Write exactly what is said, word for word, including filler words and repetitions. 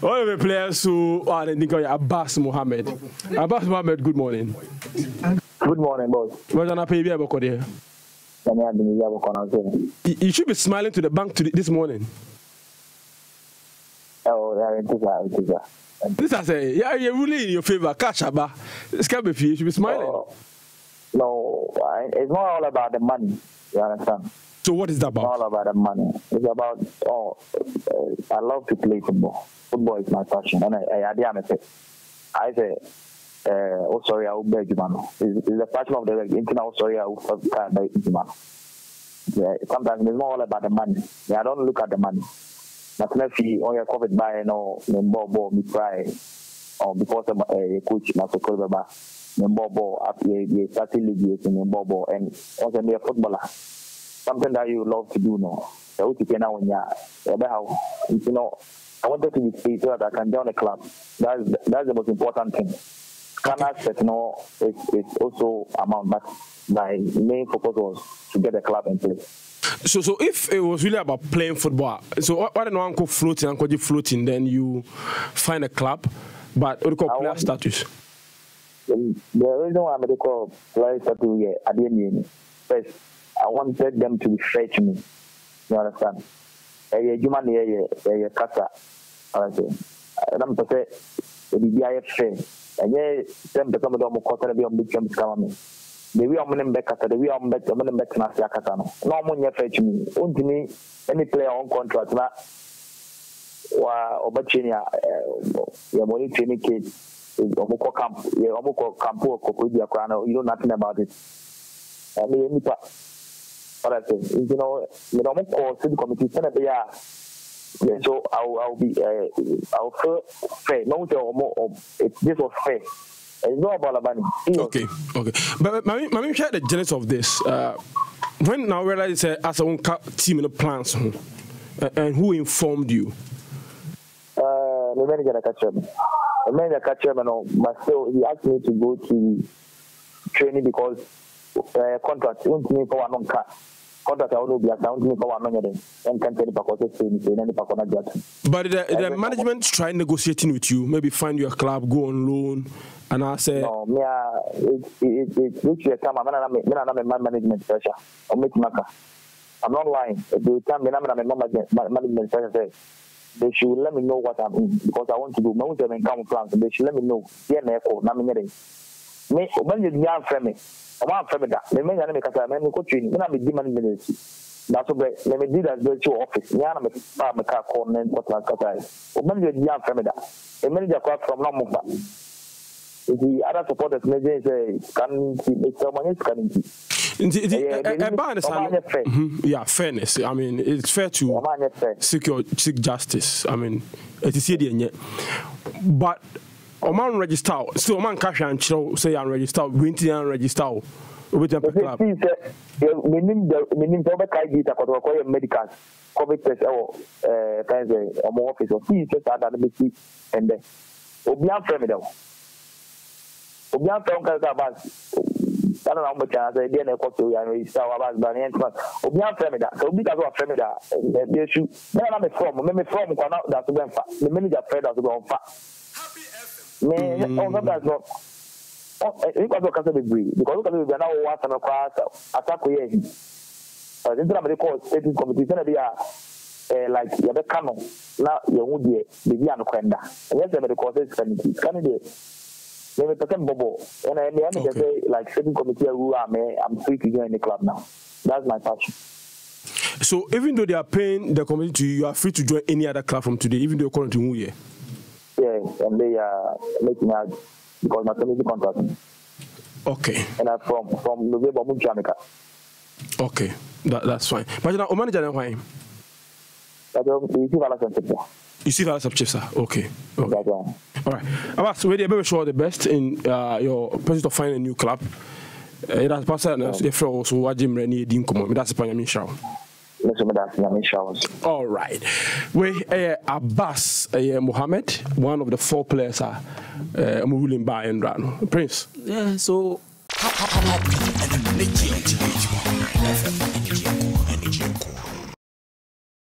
One of the players who are in the Abbas Mohammed. Abbas Mohammed, good morning. Good morning, boss. What's on the You should be smiling to the bank to the, this morning. Oh, yeah, it is, it is, it is. This I say, yeah, you're really in your favor. Catch Abba. It's can't be for you. You should be smiling. Oh, no, it's not all about the money. You understand? So what is that about? It's all about the money. It's about, oh, I love to play football. Football is my passion. And I, I, I say, I say, uh, oh, sorry, I will beg you, man. It's the passion of the international, sorry, I will beg you, man. Sometimes it's not all about the money. Yeah, I don't look at the money. But if you are covered by, you know, me bobo, me cry, or because I'm a coach, I'm so covered by me bobo, after you start league, you me bobo, and also me a footballer. Something that you love to do, no. So what you can now, you know, I wanted to be free so that I can join the club. That's that's the most important thing. Can't set, you know, it's, it's also amount, but my main focus was to get the club in place. So, so if it was really about playing football, so why don't you go floating? And you floating, then you find a club, but you call player status. The reason why I'm going to call player status here at the end, first. I wanted them to fetch me. You understand? A human, a cutter. I don't know say the I F A. And yes, them the some of them quarter be on big jumps coming. The way I'm back at the way I'm back, I'm back to Nasia Catano. No money fetch me. Only any player on contract, na or Bachinia, your money training kid, Omuko Camp, Omuko Campo, Cocudia Crano, you know nothing about it. I mean, but I think, you know, the normal call to the committee, so I'll, I'll be, uh, I'll feel fair. No, this was fair. It's not about money. Okay, okay. But let me share the genesis of this. Uh, when now realize uh, as a own team in the plans, uh, and who informed you? Uh, the manager catch him. The manager catch him, and myself, he asked me to go to training because. Uh, contract, you want me for one on car. Contract, I will be account me for one on your and can't any package in any package. But the, the uh, management try negotiating with you, maybe find your club, go on loan, and I say, no, me, it it looks like I'm a management pressure. I'm not lying. At the time, I'm a management pressure. They should let me know what I'm in because I want to do my own income plans. They should let me know. Yeah, therefore, not me. Me, when you young family. I want to that. The men are not because I'm not coaching. I'm not demanding ministry. That's why let me do that virtual office. We are not making a car call and what like that. When you young family, the manager comes from Lamuba. The other supporters manager is can make some money. Can he? Yeah, fairness. I mean, it's fair to secure seek justice. I mean, it is serious, but. Oman register, so Oman cash and show say I'm registered, winter and register with the club. Meaning the meaning the COVID test medical COVID test or uh more office or fees and then Obian Fremidal. Obian Fremidal Abbas, I don't know how much I said, then I got to register Abbas Banyan. Obian Fremidal, so because of Fremidal, they should then I'm a form, maybe from that's going fast. The manager Fred has gone fast. Me, on sometimes no. You can't because we are now one time across attack we are. But this time we call it competition. They are like you have a cannon. Now you would be the be an offender. Yes, we call it committee. Committee. They were talking bobo, and I mean they say like certain committee who are me. I'm free to join the club now. That's my passion. So even though they are paying the committee, you are free to join any other club from today, even though according to who you. Yeah, and they are making out because my family contract. Okay. And I'm from from November, Jamaica. Okay, that, that's fine. But now, Oman is not fine. You see that subject, sir. Okay. Okay. All right. Abbas, we are sure the best in uh, your pursuit of finding a new club. It has passed, and therefore also what Jim Rennie didn't come on. That's the point. All right. We uh, Abbas uh, Mohammed, one of the four players are uh, ruling by and Rano. Prince. Yeah, so.